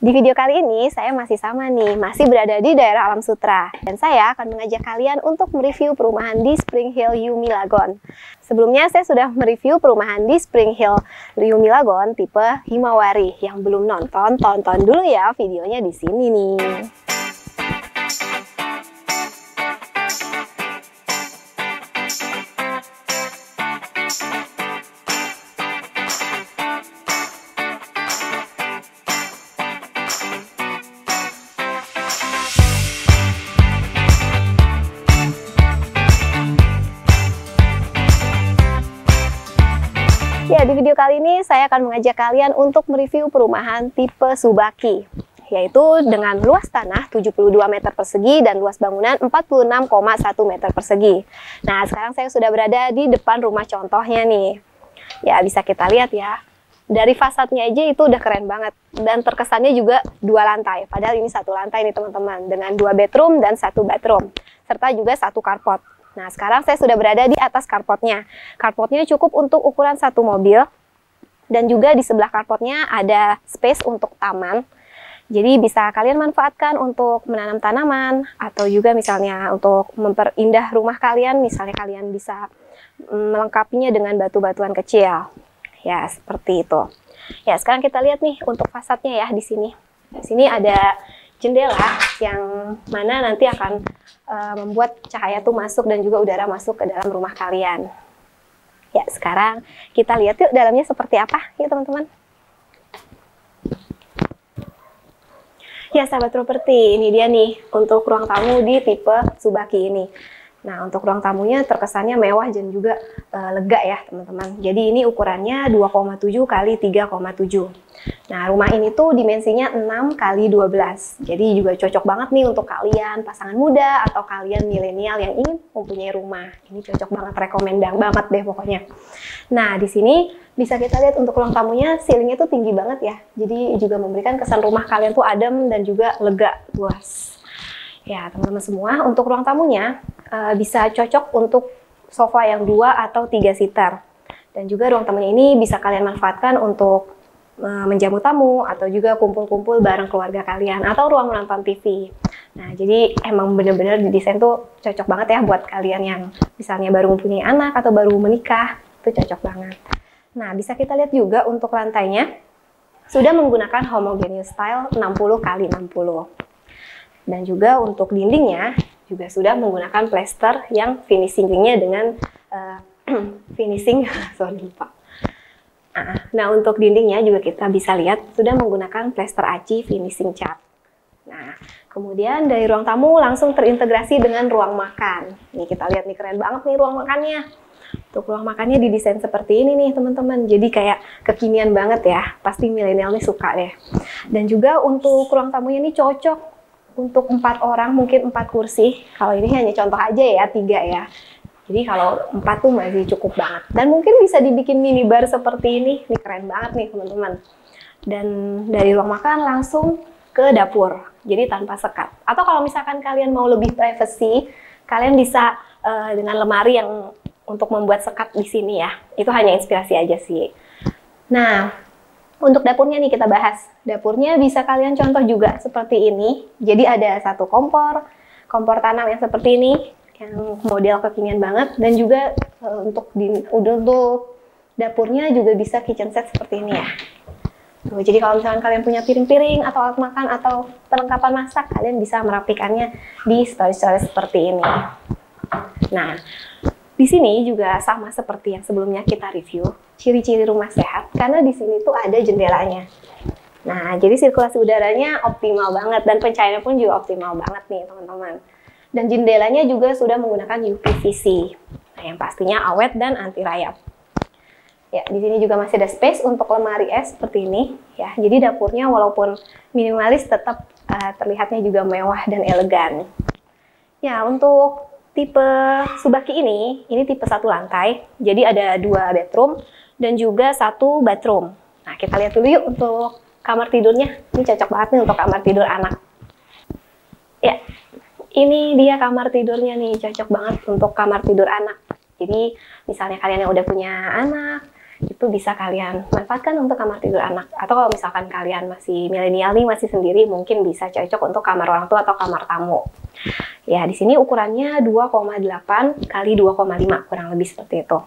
Di video kali ini saya masih sama nih, masih berada di daerah Alam Sutra, dan saya akan mengajak kalian untuk mereview perumahan di Spring Hill Yume Lagoon. Sebelumnya saya sudah mereview perumahan di Spring Hill Yume Lagoon tipe Himawari. Yang belum nonton, tonton dulu ya videonya di sini nih. Ya, di video kali ini saya akan mengajak kalian untuk mereview perumahan tipe Tsubaki, yaitu dengan luas tanah 72 meter persegi dan luas bangunan 46,1 meter persegi. Nah, sekarang saya sudah berada di depan rumah contohnya nih. Ya, bisa kita lihat ya. Dari fasadnya aja itu udah keren banget. Dan terkesannya juga dua lantai. Padahal ini satu lantai nih teman-teman. Dengan dua bedroom dan satu bathroom. Serta juga satu carport. Nah, sekarang saya sudah berada di atas carportnya. Carportnya cukup untuk ukuran satu mobil. Dan juga di sebelah carportnya ada space untuk taman. Jadi bisa kalian manfaatkan untuk menanam tanaman. Atau juga misalnya untuk memperindah rumah kalian. Misalnya kalian bisa melengkapinya dengan batu-batuan kecil. Ya, seperti itu. Ya, sekarang kita lihat nih untuk fasadnya ya di sini. Di sini ada jendela yang mana nanti akan membuat cahaya tuh masuk dan juga udara masuk ke dalam rumah kalian. Ya, sekarang kita lihat yuk dalamnya seperti apa ya teman-teman. Ya, sahabat properti, ini dia nih untuk ruang tamu di tipe Tsubaki ini. Nah, untuk ruang tamunya terkesannya mewah dan juga lega ya teman-teman. Jadi ini ukurannya 2,7 kali 3,7. Nah, rumah ini tuh dimensinya 6 kali 12. Jadi juga cocok banget nih untuk kalian pasangan muda atau kalian milenial yang ingin mempunyai rumah. Ini cocok banget, rekomendang banget deh pokoknya. Nah, di sini bisa kita lihat untuk ruang tamunya ceilingnya tuh tinggi banget ya. Jadi juga memberikan kesan rumah kalian tuh adem dan juga lega, luas. Ya, teman-teman semua, untuk ruang tamunya bisa cocok untuk sofa yang 2 atau 3 seater. Dan juga ruang tamunya ini bisa kalian manfaatkan untuk menjamu tamu atau juga kumpul-kumpul bareng keluarga kalian atau ruang menonton TV. Nah, jadi emang bener-bener didesain tuh cocok banget ya buat kalian yang misalnya baru mempunyai anak atau baru menikah, itu cocok banget. Nah, bisa kita lihat juga untuk lantainya sudah menggunakan homogeneous tile 60 kali 60. Dan juga untuk dindingnya juga sudah menggunakan plester yang finishingnya dengan Nah, untuk dindingnya juga kita bisa lihat sudah menggunakan plester aci finishing cat. Nah, kemudian dari ruang tamu langsung terintegrasi dengan ruang makan. Nih kita lihat nih, keren banget nih ruang makannya. Untuk ruang makannya didesain seperti ini nih teman-teman. Jadi kayak kekinian banget ya. Pasti milenial nih suka deh. Dan juga untuk ruang tamunya ini cocok untuk 4 orang, mungkin 4 kursi. Kalau ini hanya contoh aja ya, 3 ya. Jadi kalau 4 tuh masih cukup banget. Dan mungkin bisa dibikin minibar seperti ini. Ini keren banget nih teman-teman. Dan dari ruang makan langsung ke dapur. Jadi tanpa sekat. Atau kalau misalkan kalian mau lebih privacy, kalian bisa dengan lemari yang untuk membuat sekat di sini ya. Itu hanya inspirasi aja sih. Nah, untuk dapurnya nih kita bahas. Dapurnya bisa kalian contoh juga seperti ini. Jadi ada satu kompor tanam yang seperti ini, yang model kekinian banget. Dan juga untuk dapurnya juga bisa kitchen set seperti ini ya. Tuh, jadi kalau misalkan kalian punya piring-piring atau alat makan atau perlengkapan masak, kalian bisa merapikannya di storage-storage seperti ini. Nah, di sini juga sama seperti yang sebelumnya kita review, ciri-ciri rumah sehat, karena di sini tuh ada jendelanya. Nah, jadi sirkulasi udaranya optimal banget dan pencahayaannya pun juga optimal banget nih teman-teman. Dan jendelanya juga sudah menggunakan UPVC, nah, yang pastinya awet dan anti rayap. Ya, di sini juga masih ada space untuk lemari es seperti ini. Ya, jadi dapurnya walaupun minimalis tetap terlihatnya juga mewah dan elegan. Ya, untuk tipe Tsubaki ini tipe 1 lantai, jadi ada 2 bedroom dan juga 1 bathroom. Nah, kita lihat dulu yuk untuk kamar tidurnya. Ini cocok banget nih untuk kamar tidur anak. Ya, ini dia kamar tidurnya nih, cocok banget untuk kamar tidur anak. Jadi, misalnya kalian yang udah punya anak, itu bisa kalian manfaatkan untuk kamar tidur anak. Atau kalau misalkan kalian masih milenial nih, masih sendiri, mungkin bisa cocok untuk kamar orang tua atau kamar tamu. Ya, di sini ukurannya 2,8 x 2,5, kurang lebih seperti itu.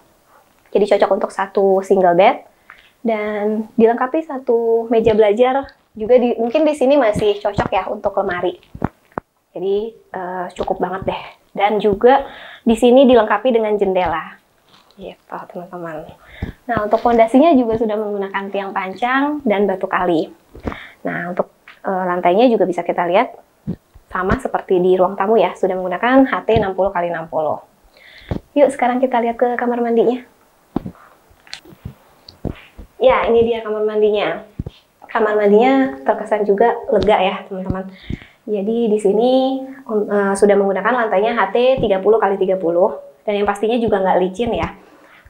Jadi cocok untuk satu single bed dan dilengkapi satu meja belajar juga. Mungkin di sini masih cocok ya untuk lemari. Jadi cukup banget deh. Dan juga di sini dilengkapi dengan jendela. Gitu, teman-teman. Nah, untuk fondasinya juga sudah menggunakan tiang pancang dan batu kali. Nah, untuk lantainya juga bisa kita lihat sama seperti di ruang tamu ya, sudah menggunakan HT 60 x 60. Yuk, sekarang kita lihat ke kamar mandinya. Ya, ini dia kamar mandinya. Kamar mandinya terkesan juga lega ya, teman-teman. Jadi di sini sudah menggunakan lantainya HT 30 x 30 dan yang pastinya juga nggak licin ya.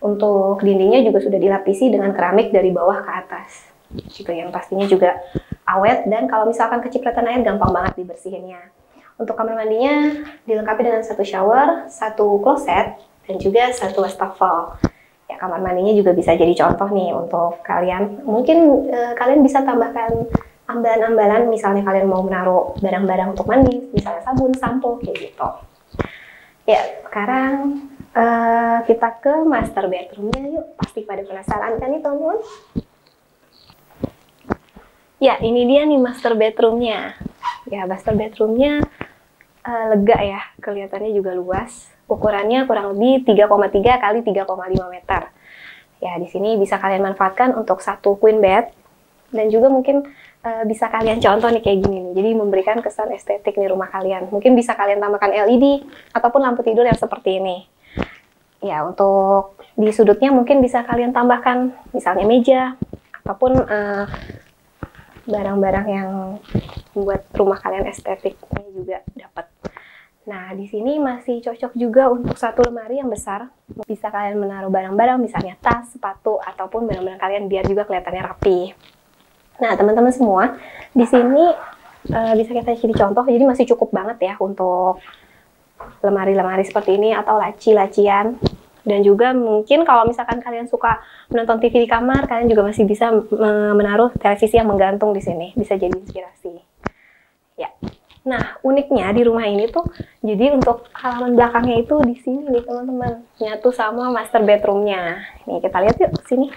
Untuk dindingnya juga sudah dilapisi dengan keramik dari bawah ke atas. Gitu, yang pastinya juga awet dan kalau misalkan kecipratan air gampang banget dibersihinnya. Untuk kamar mandinya dilengkapi dengan satu shower, satu kloset dan juga satu wastafel. Ya, kamar mandinya juga bisa jadi contoh nih untuk kalian. Mungkin kalian bisa tambahkan ambalan-ambalan, misalnya kalian mau menaruh barang-barang untuk mandi, misalnya sabun, sampo, kayak gitu. Ya, sekarang kita ke master bedroomnya yuk. Pasti pada penasaran kan nih, teman-teman? Ya, ini dia nih master bedroomnya. Ya, master bedroomnya lega ya, kelihatannya juga luas. Ukurannya kurang lebih 3,3 x 3,5 meter. Ya, di sini bisa kalian manfaatkan untuk satu queen bed dan juga mungkin bisa kalian contoh nih kayak gini nih. Jadi memberikan kesan estetik nih rumah kalian. Mungkin bisa kalian tambahkan LED ataupun lampu tidur yang seperti ini. Ya, untuk di sudutnya mungkin bisa kalian tambahkan misalnya meja ataupun barang-barang yang membuat rumah kalian estetiknya juga dapat. Nah, di sini masih cocok juga untuk satu lemari yang besar. Bisa kalian menaruh barang-barang, misalnya tas, sepatu, ataupun barang-barang kalian biar juga kelihatannya rapi. Nah, teman-teman semua, di sini bisa kita jadi contoh, jadi masih cukup banget ya untuk lemari-lemari seperti ini atau laci-lacian. Dan juga mungkin kalau misalkan kalian suka menonton TV di kamar, kalian juga masih bisa menaruh televisi yang menggantung di sini. Bisa jadi inspirasi. Ya. Nah, uniknya di rumah ini tuh, jadi untuk halaman belakangnya itu di sini nih, teman-teman. Nyatu sama master bedroomnya. Nih, kita lihat yuk sini.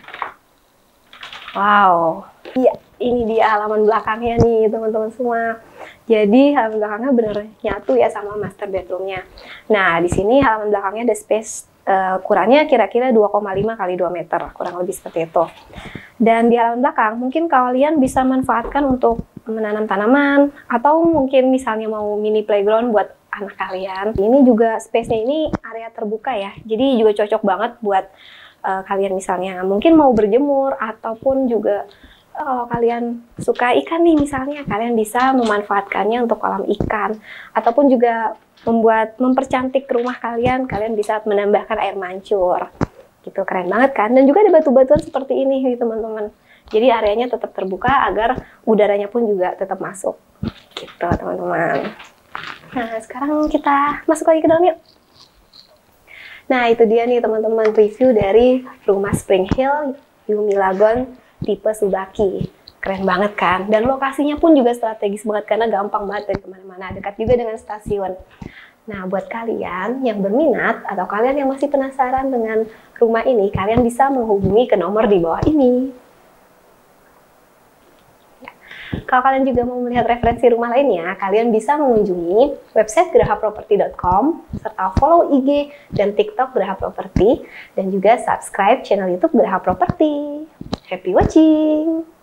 Wow. Iya, ini dia halaman belakangnya nih, teman-teman semua. Jadi halaman belakangnya bener nyatu ya sama master bedroomnya. Nah, di sini halaman belakangnya ada space ukurannya kira-kira 2,5 x 2 meter, kurang lebih seperti itu. Dan di halaman belakang mungkin kalian bisa manfaatkan untuk menanam tanaman atau mungkin misalnya mau mini playground buat anak kalian. Ini juga space-nya ini area terbuka ya, jadi juga cocok banget buat kalian misalnya mungkin mau berjemur ataupun juga kalau kalian suka ikan nih misalnya, kalian bisa memanfaatkannya untuk kolam ikan. Ataupun juga mempercantik rumah kalian, kalian bisa menambahkan air mancur. Gitu, keren banget kan? Dan juga ada batu-batuan seperti ini nih teman-teman. Jadi areanya tetap terbuka agar udaranya pun juga tetap masuk. Gitu teman-teman. Nah, sekarang kita masuk lagi ke dalam yuk. Nah, itu dia nih teman-teman review dari rumah Spring Hill Yume Lagoon tipe Tsubaki. Keren banget kan? Dan lokasinya pun juga strategis banget karena gampang banget dari kemana-mana, dekat juga dengan stasiun. Nah, buat kalian yang berminat atau kalian yang masih penasaran dengan rumah ini, kalian bisa menghubungi ke nomor di bawah ini. Ya. Kalau kalian juga mau melihat referensi rumah lainnya, kalian bisa mengunjungi website grahaproperty.com serta follow IG dan TikTok Graha Property dan juga subscribe channel YouTube Graha Property. Happy watching!